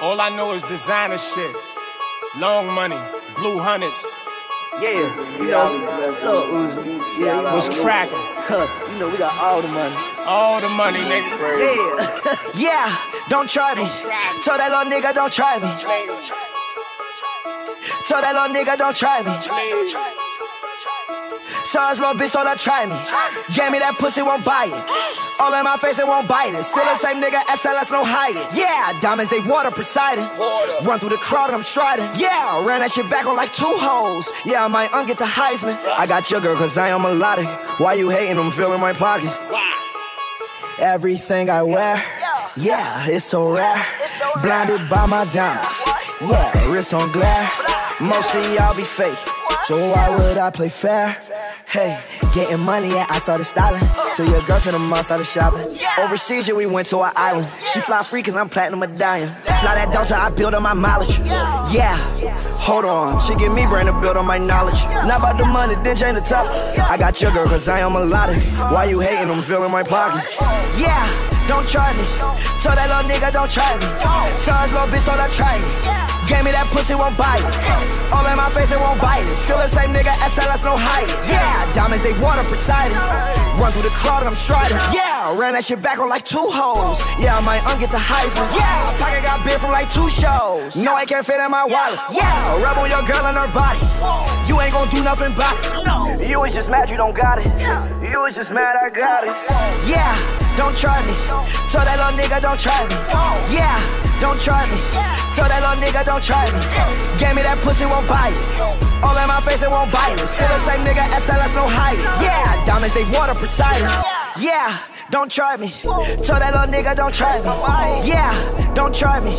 All I know is designer shit. Long money, blue hundreds. Yeah, you know, little Uzi. Yeah, you know, was cracking. You know, we got all the money. All the money, nigga. Yeah, yeah, don't try me. Tell that little nigga, don't try me. Tell that little nigga, don't try me. Sorry, little bitch, don't try me. Gave me that pussy, won't buy it. All in my face, it won't bite it. Still the same nigga, SLS, no hiding. Yeah, diamonds, they water Poseidon. Run through the crowd, I'm striding. Yeah, ran that shit back on like two hoes. Yeah, I might un-get the Heisman. I got your girl, cause I am melodic. Why you hating? I'm feeling my pockets. Everything I wear, yeah, it's so rare. Blinded by my diamonds, yeah, wrist on glare. Mostly y'all be fake, so why would I play fair? Hey, getting money, yeah, I started styling. Till your girl turned them out, started shopping. Overseas, yeah, we went to an island. She fly free cause I'm platinum medallion. Fly that Delta, I build on my mileage. Yeah, hold on, she give me brain to build on my knowledge. Not about the money, then change the top. I got your girl cause I am melodic. Why you hating? I'm feeling my pockets. Yeah, don't try me. Tell that little nigga, don't try me. Tell his little bitch, don't try me. Gave me that pussy, won't bite it. All in my face, it won't bite it. Still the same nigga, SLS, no hiding. Yeah, diamonds, they water Poseidon. Run through the crowd, I'm striding. Yeah, ran that shit back on like two hoes. Yeah, I might un-get the Heisman. Yeah, pocket got beer from like two shows. No, I can't fit in my wallet. Yeah, rub on your girl and her body. You ain't gon' do nothing about it. You was just mad you don't got it. You was just mad I got it. Yeah, don't try me. Tell that little nigga, don't try me. Yeah, don't try me. Tell that little nigga, don't try me. Gave me that pussy, won't bite it. All in my face, it won't bite it. Still the same nigga, SLS, no hiding. Yeah, diamonds, they water Poseidon. Yeah, don't try me. Tell that little nigga, don't try me. Yeah, don't try me.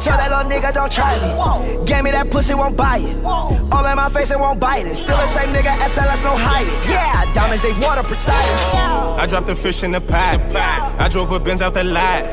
Tell that little nigga, don't try me. Gave me that pussy, won't bite it. All in my face, it won't bite it. Still the same nigga, SLS, no hiding. Yeah, diamonds, they water Poseidon. I dropped the fish in the pot. I drove a Benz out the lot.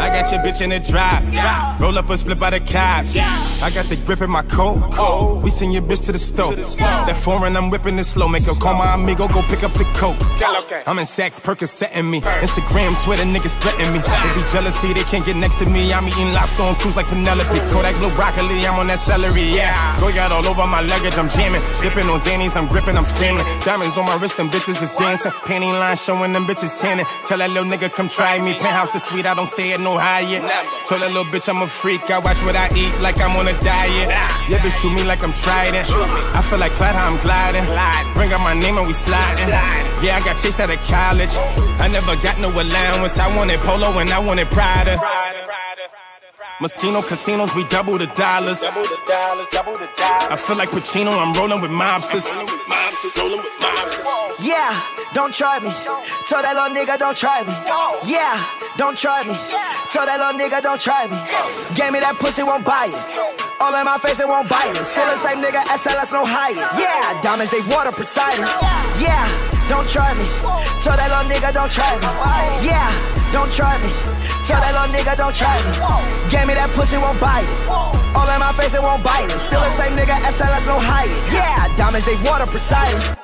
I got your bitch in the drop, yeah. Roll up a split by the cops, yeah. I got the grip in my coat, oh. We send your bitch to the stove, yeah. That foreign, I'm whipping it slow. Make her call my amigo, go pick up the coke, yeah, okay. I'm in Saks, Percocet in me. Instagram, Twitter, niggas threaten me, yeah. They be jealousy, they can't get next to me. I'm eating lobster on cruise like Penelope. Kodak blue broccoli, I'm on that celery, yeah. Go got all over my luggage, I'm jamming. Dipping on Xannies, I'm gripping, I'm screaming. Diamonds on my wrist, them bitches is dancing. Panty line showing, them bitches tanning. Tell that little nigga, come try me. Penthouse the suite, I don't stay at no higher. Told that little bitch I'm a freak. I watch what I eat like I'm on a diet. Yeah, bitch, chew me like I'm trident. I feel like Clyde, how I'm gliding. Bring out my name and we sliding. Yeah, I got chased out of college. I never got no allowance. I wanted Polo and I wanted Prada. Moschino casinos, we double the dollars. I feel like Pacino, I'm rolling with mobsters. Yeah, don't try me. Tell that little nigga, don't try me. Yeah, don't try me. Tell that little nigga, don't try me. Gave me that pussy, won't buy it. All in my face, it won't bite it. Still the same nigga, SLS, no hiding. Yeah, diamonds, they water Poseidon. Yeah, don't try me. Tell that little nigga, don't try me. Yeah, don't try me. Tell that little nigga, don't try me. Gave me that pussy, won't bite it. All in my face, it won't bite it. Still the same nigga, SLS, no hiding. Yeah, diamonds, they water Poseidon.